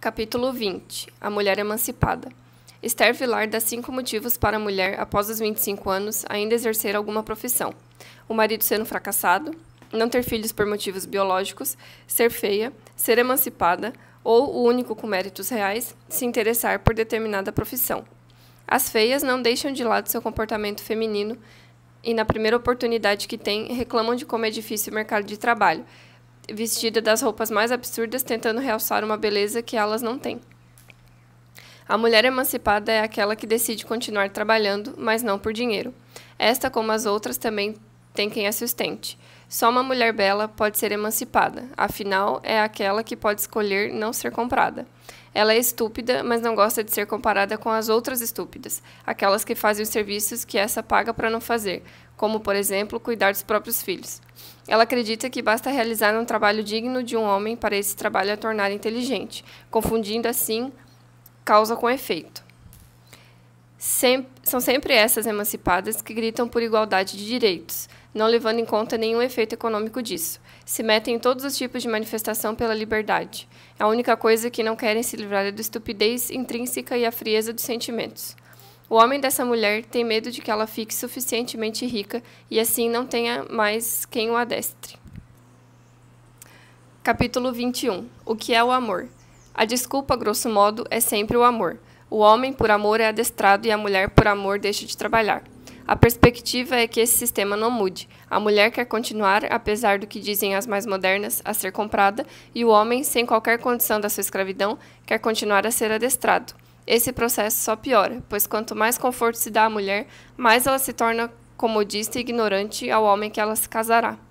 Capítulo 20. A mulher emancipada. Esther Vilar dá 5 motivos para a mulher, após os 25 anos, ainda exercer alguma profissão. O marido sendo fracassado, não ter filhos por motivos biológicos, ser feia, ser emancipada, ou o único com méritos reais, se interessar por determinada profissão. As feias não deixam de lado seu comportamento feminino e, na primeira oportunidade que têm, reclamam de como é difícil o mercado de trabalho, vestida das roupas mais absurdas, tentando realçar uma beleza que elas não têm. A mulher emancipada é aquela que decide continuar trabalhando, mas não por dinheiro. Esta, como as outras, também tem quem a sustente. Só uma mulher bela pode ser emancipada, afinal, é aquela que pode escolher não ser comprada. Ela é estúpida, mas não gosta de ser comparada com as outras estúpidas, aquelas que fazem os serviços que essa paga para não fazer, como, por exemplo, cuidar dos próprios filhos. Ela acredita que basta realizar um trabalho digno de um homem para esse trabalho a tornar inteligente, confundindo, assim, causa com efeito. São sempre essas emancipadas que gritam por igualdade de direitos, não levando em conta nenhum efeito econômico disso. Se metem em todos os tipos de manifestação pela liberdade. A única coisa que não querem se livrar é da estupidez intrínseca e a frieza dos sentimentos. O homem dessa mulher tem medo de que ela fique suficientemente rica e assim não tenha mais quem o adestre. Capítulo 21. O que é o amor? A desculpa, grosso modo, é sempre o amor. O homem, por amor, é adestrado e a mulher, por amor, deixa de trabalhar. A perspectiva é que esse sistema não mude. A mulher quer continuar, apesar do que dizem as mais modernas, a ser comprada, e o homem, sem qualquer condição da sua escravidão, quer continuar a ser adestrado. Esse processo só piora, pois quanto mais conforto se dá à mulher, mais ela se torna comodista e ignorante ao homem que ela se casará.